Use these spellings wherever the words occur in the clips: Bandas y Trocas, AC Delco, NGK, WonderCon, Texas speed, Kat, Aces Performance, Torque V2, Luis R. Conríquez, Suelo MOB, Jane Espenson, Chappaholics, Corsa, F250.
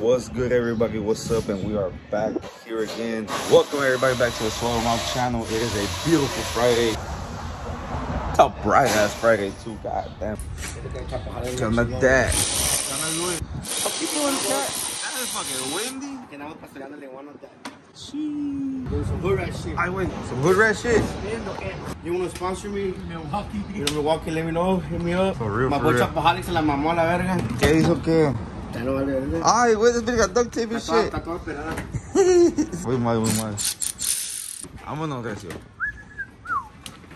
What's good, everybody? What's up? And we are back here again. Welcome everybody back to the Suelo MOB channel. It is a beautiful Friday. It's a bright ass Friday too. God damn. Come at that. How people in the cat? That is fucking windy. And I'm pastoreándole one of that. There's some hood rat shit. I went. Some hood rat shit. You want to sponsor me? Milwaukee. You know, Milwaukee, let me know. Hit me up. For real. My boy Chappaholics se la mamó a la verga. ¿Qué hizo qué? Ay, güey, this bitch got duct tape and shit. Voy mal. Vámonos, recio.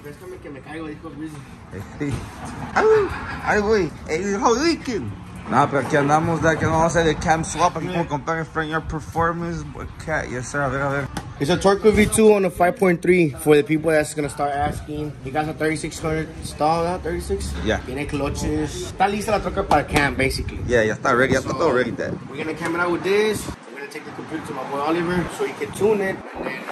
Préstame que me caigo, dijo Luis. Ay, güey. El whole weekend. Nah, pero aquí andamos, de que no vamos a hacer el cam swap. Aquí como comprar Your Performance. Cat, yes sir, a ver. It's a Torque V2 on a 5.3 for the people that's going to start asking. You guys are 3600 installed now, 36? Yeah. Tiene clutches. Está lista la troca para cam, basically. Yeah, ya está ready, so, ya está todo ready that. We're going to cam it out with this. We're going to take the computer to my boy Oliver so he can tune it. And then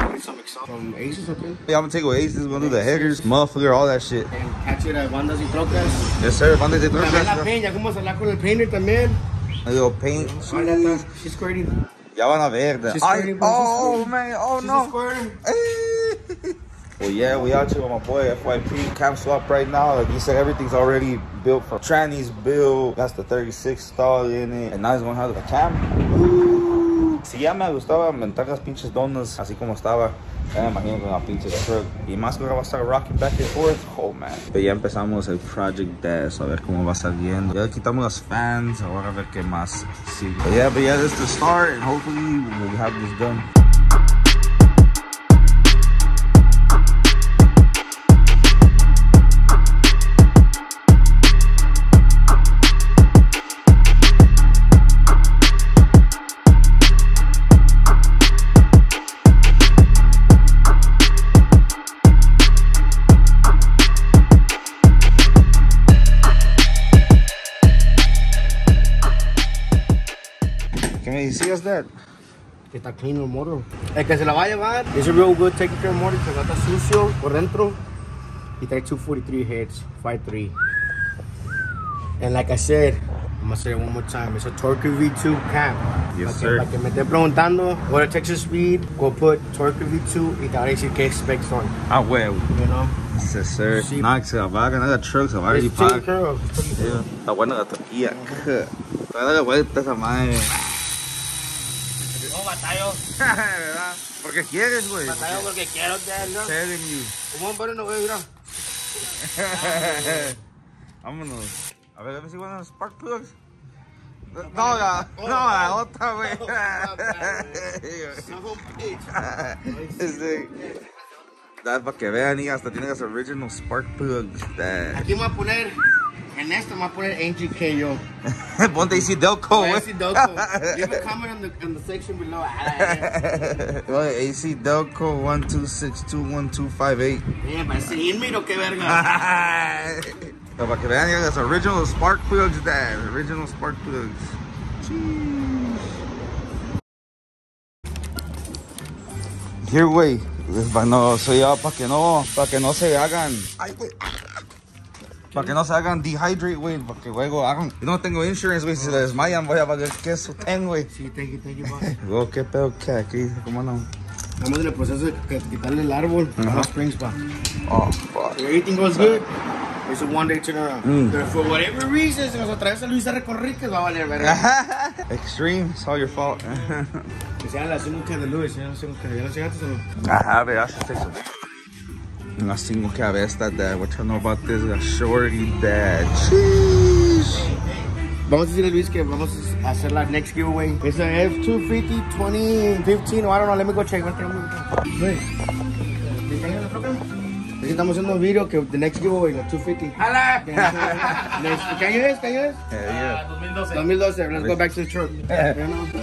after this, some exhaust from Aces, okay? Yeah, I'm going to take with Aces. We're going to do the headers, muffler, all that shit. And catch it at Bandas y Trocas. Yes, sir, Bandas y Trocas. La peña, como se la con el painter también. A little paint. She's crazy. Ya van a ver that. Oh man, oh no. Well, yeah, we out here with my boy FYP. Cam swap right now. Like you said, everything's already built for tranny's build. That's the 36 stall in it. And now he's going to have the cam. Ooh. Si ya me gustaba mentar las pinches donas así como estaba. Me imagino con la pinche truck. Y más que ahora va a estar rocking back and forth. Oh man. Pero ya empezamos el project de eso. A ver cómo va saliendo. Ya quitamos las fans. Ahora a ver qué más sigue. But yeah, this is the start. And hopefully we'll have this done. You see us that? Que está clean el motor. El que se la va a llevar is a real good taking care of motor. Se está sucio por dentro. He trae 243 heads, 5.3. And like I said, I'm gonna say it one more time. It's a Torque V2 cam. Yes, okay, sir. Like que me esté preguntando, go to Texas Speed, go put Torque V2 y the NGK specs on. I will. You know? Yes, sir. Knock it up. I got another truck. I've already packed. Yeah. I want another tortilla. I want another one. Batallo. ¿Verdad? Porque quieres, güey. Batallo porque quiero, ¿no? Telling you. ¿Cómo van a ver, mira? Vámonos. A ver si van a spark plugs. No, la otra, güey. Dale para que vean y hasta tienen las original spark plugs. Aquí me voy a poner... En esto me voy a poner NGK yo. Ponte AC Delco, güey. AC Delco. Leave a comment on the section below. AC Delco 12621258. Yeah, para seguirme, ¿no? Qué verga. Para que vean, las original spark plugs, dad. Original spark plugs. Jeez. Here, güey. Bueno, soy yo para que no se hagan. Ay, güey. Para que no se hagan dehydrate, güey, porque luego hagan... Yo no tengo insurance, güey, si se desmayan voy a valer queso, ten, güey. Sí, thank you, bro. ¿Qué pedo que aquí? ¿Cómo no? Estamos en el proceso de quitarle el árbol a los springs, pa. Oh, fuck. Everything goes good. It's a one-day turnaround. But for whatever reason, si nos atraviesa Luis R. Conríquez, va a valer, ¿verdad? Extreme, it's all your fault. Que sean las 5 de Luis, ya no sé, ¿ya no llegaste o no? Ajá, verás, es eso. And I sing okay, I've asked that dad. What y'all know about this? A shorty dad. Sheesh. Vamos a decirle Luis que vamos a hacer la next giveaway. It's an F250 2015. Oh, I don't know. Let me go check. Wait. Estamos haciendo un video que the next giveaway, la 250. Hola. ¿Qué año es? Yeah. 2012. Let's go back to the truck.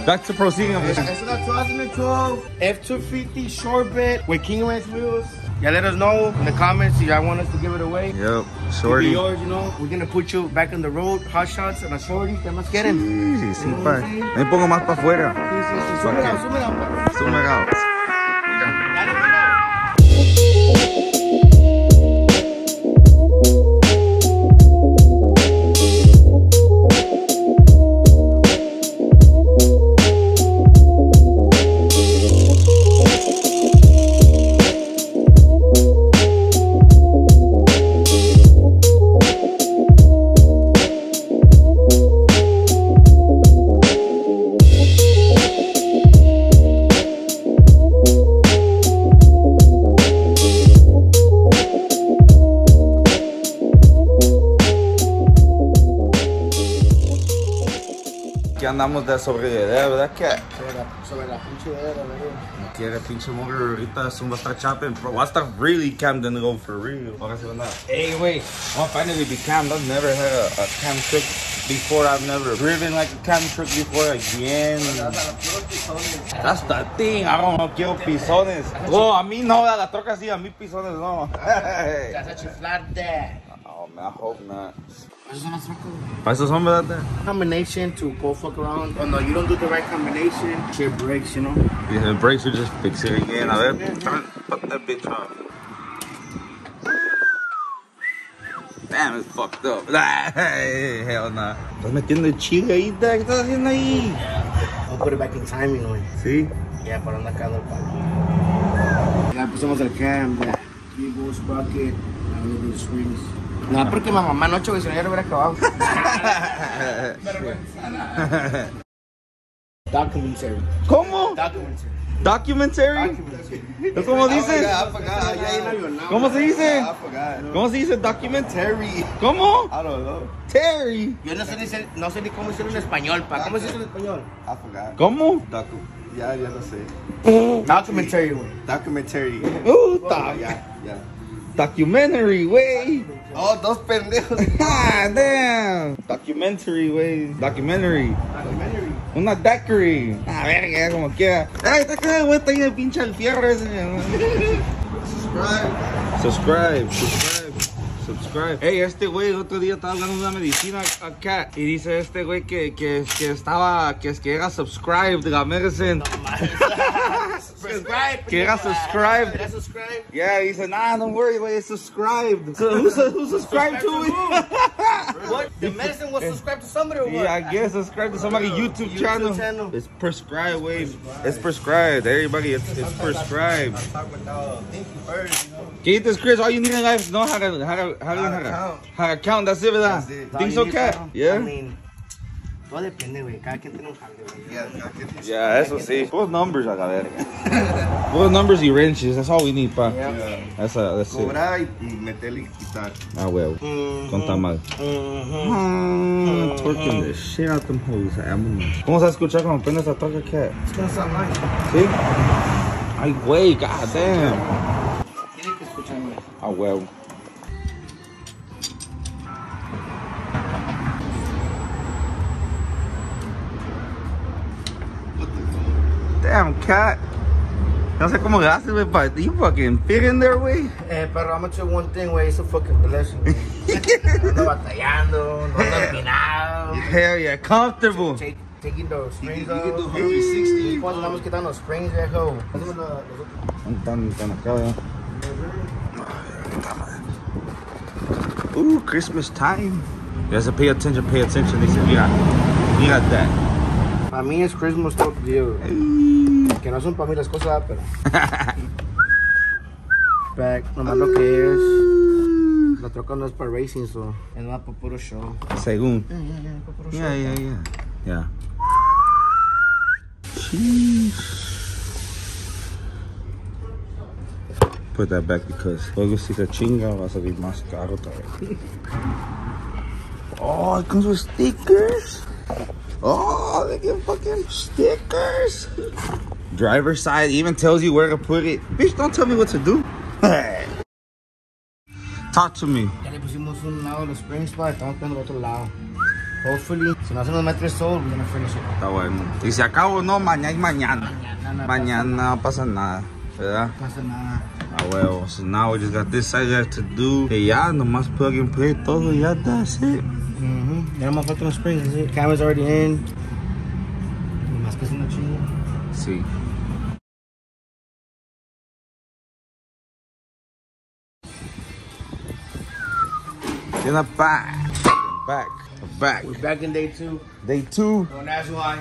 Back to proceeding. It's a 2012 F250 short bed with King Ranch wheels. Yeah, let us know in the comments if y'all want us to give it away. Yep, shorty. Be yours, you know. We're gonna put you back on the road, hot shots and a shorty. ¿Qué más quieren? Sí, pa. Me pongo más para afuera. Sí. Súmela. que andamos de sobreidea, ¿verdad? Que sobre la pinche idea, ¿verdad? Que la pinche mugger ahorita soon va a estar chopping. Bro, va a estar really cammed and go for real. Ahora sí, ¿verdad? Hey, wait. I'll finally be cammed. I've never had a cam trick before. I've never driven like a cam trick before again. That's the thing. I don't know. Quiero pisones. Bro, a mí no. La troca sí, a mí pisones no. That's what you flat there. Oh, man, I hope not. Combination to go fuck around. Oh, no, you don't do the right combination. Shit breaks, you know? Yeah, it breaks, you just fix it again. Now that, fuck that bitch up. Damn, it's fucked up. Hell nah. Estás metiendo el chile ahí, ¿qué estás haciendo ahí? I'll put it back in time, you know? ¿Sí? Yeah, pero anda acá del palo. Ya pusimos el cam, ya. Kibbles, bucket, a little bit of swings. No, porque mi mamá no chocó, si no ya lo hubiera acabado. Documentary. ¿Cómo? Documentary. Documentary. ¿Cómo dices? ¿Cómo se dice? ¿Cómo se dice documentary? ¿Cómo? I don't know. Terry. Yo no sé ni cómo hicieron en español, pa. ¿Cómo se dice en español? I forgot. ¿Cómo? Docu. Ya no sé. Documentary, güey. Documentary. Ya. Documentary, wey. Oh, dos pendejos. Ah, damn. Documentary, wey. Documentary. Una daiquiri. A ver, que como quiera. Ay, está que de vuelta ahí de pinche el fierro ese. Subscribe. Hey, este güey el otro día estaba hablando de una medicina acá y dice este güey que estaba, que era subscribe de la medicina. Que era subscribe. Yeah, he said, nah, don't worry, güey, it's subscribed. So who subscribed to it? What? The medicine was subscribed to somebody or what? Yeah, I guess subscribed to somebody's YouTube channel. It's prescribed, güey. It's prescribed. Everybody, it's prescribed. Get this, Chris. All you need in life is know how to count. That's it, ¿verdad? Think so, cat? Yeah? I mean, todo depende, güey. Cada quien tiene un jale, güey. Yeah, eso sí. Puros numbers, a la verga. Puros numbers y wrenches. That's all we need, pa. Yeah. That's it. Cobrar y meterle y quitar. Ah, huevo. Conta mal. Torquing the shit out them hoes. ¿Cómo se va a escuchar cuando prendes a torque, cat? It's gonna sound nice. ¿Sí? Ay, güey, goddamn. Tiene que escucharme. Ah, huevo. Damn, cat. No sé cómo gastas, wey, but you fucking fit in there, wey. Eh, pero I'm gonna tell you one thing, wey. It's a fucking blessing. No batallando, no terminado. Hell yeah, comfortable. Taking those springs off. You can do 160. Cuando vamos quitando los springs, viejo. Están acá, wey. Ooh, Christmas time. You guys have to pay attention. They said, yeah, you got that. Para mí es Christmas Top View. Que no son para mí las cosas, pero. Back, nomás lo que es. La troca no es para racing, so. Es más para puro show. Según. Yeah. Put that back because luego si te chinga va a salir más caro todavía. Oh, it comes with stickers. Oh, they get fucking stickers. Driver's side even tells you where to put it. Bitch, don't tell me what to do. Talk to me. Ya le pusimos un lado los spring spot, estamos poniendo otro lado. Hopefully, si no hacemos metros solos, we're gonna finish it. Está bueno. Y si acabo no, mañana. Mañana no pasa nada, ¿verdad? No pasa nada. Ah, well, so now we just got this side left to do. Hey, ya, nomás plug and play todo, ya, that's it. Ya no me faltan los springs, ¿sí? Camera's already in. Nomás que es una chinga. Sí. In the back. Back. We're back in day two. Don't ask why.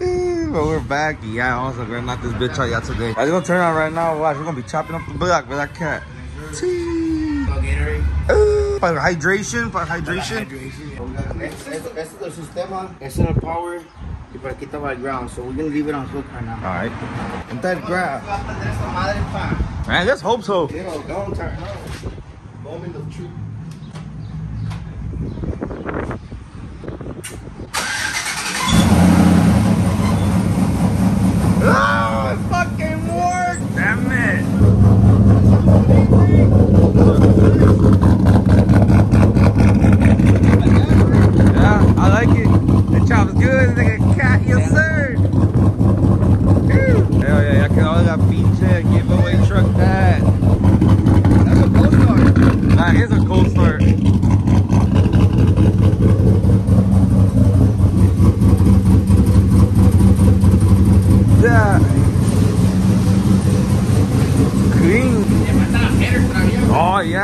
But we're back. Yeah, also gonna knock this bitch out y'all today. I'm gonna turn around right now. Watch, we're gonna be chopping up the block, but I can't. Para hydration. Este es el sistema, este es el power y por aquí estaba el ground, so we're gonna leave it on hook right now. Alright. And that grab. Man, let's hope so. Don't turn. Moment of truth.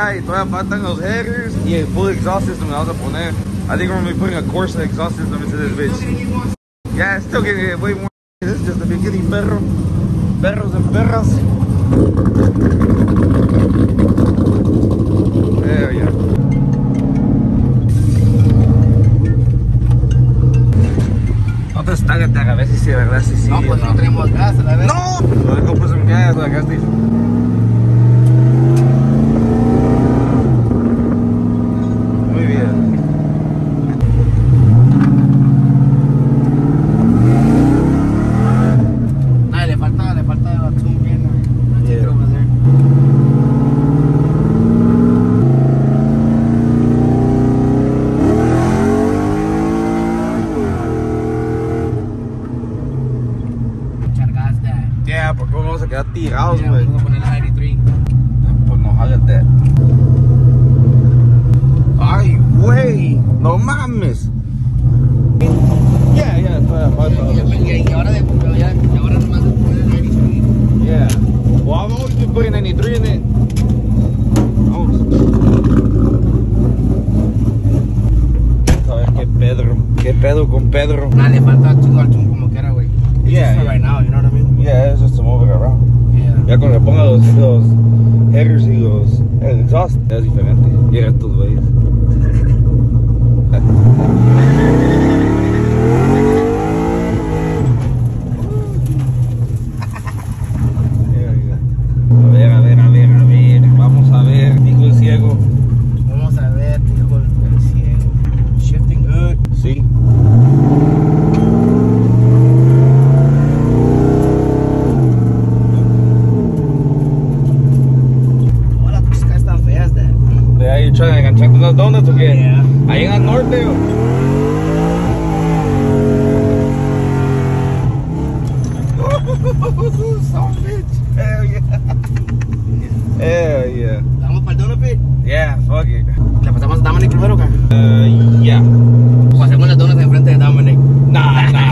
allá y todavía faltan los headers y el full exhaust system that I was gonna poner. I think we're gonna be putting a Corsa exhaust system into this bitch. Yeah, it's still getting it way more. This is just the beginning, perro. Perros and perras. There we go. Tágate a ver si sí, de verdad, si sí. No, pues no tenemos gas, a la vez. ¡No! Lo dejo pues en gas, la gas station. Muy bien. Ah, le falta la tune bien. Yeah. Get over there. Queda tirados, güey. Vamos a poner la 93. Pues no, hágate. Ay, güey. No mames. Yeah, y ahora nomás de poner la 93. Yeah. Well, I've always been putting 93 in it. Vamos. A ver qué Pedro. Qué pedo con Pedro. Nah, le falta chingo al chum como quiera, güey. Yeah, yeah. Right now, you know what I mean? Yeah, it's just to move it around. Yeah. Ya cuando le ponga los headers y los exhaust es diferente. Llega estos güeyes. A ver. Vamos a ver, dijo el ciego. Shifting good. Sí. ¿Están enganchando las donas o qué? Yeah. Ahí en el norte. Son bitch. Hell yeah. Hell yeah. ¿Vamos para el donut pit? Yeah, fuck it. ¿Le pasamos a Dominic primero o qué? Yeah. Pasemos las donas enfrente de Dominic. Nah.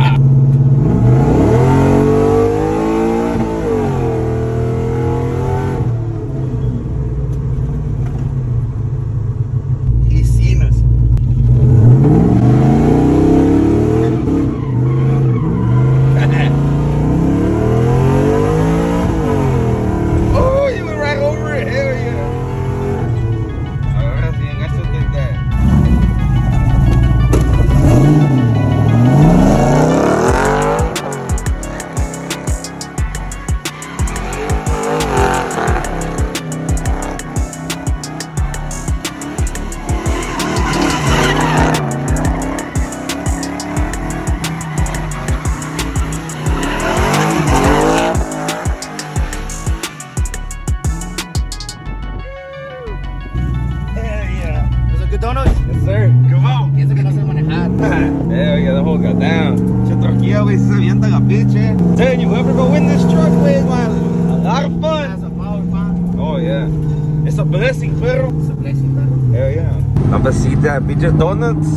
Just donuts,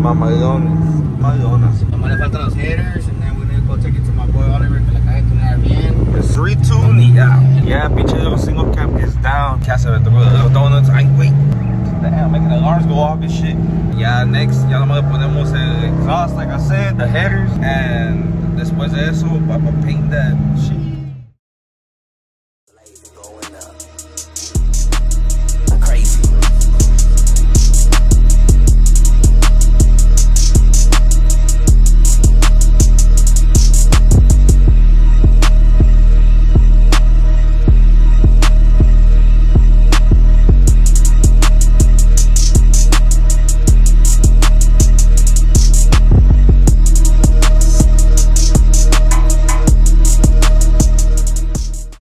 mamadones. Nomás le faltan los headers, and then we're gonna go take it to my boy Oliver que la calle tunear bien. It's retune y ya. Yeah, pinche little single cam is down. Ya se me tocó los donuts. Ay, wait. Damn, making alarms go off and shit. Yeah, next, ya nomás le ponemos el exhaust, like I said, the headers, and después de eso, I'm gonna paint that shit.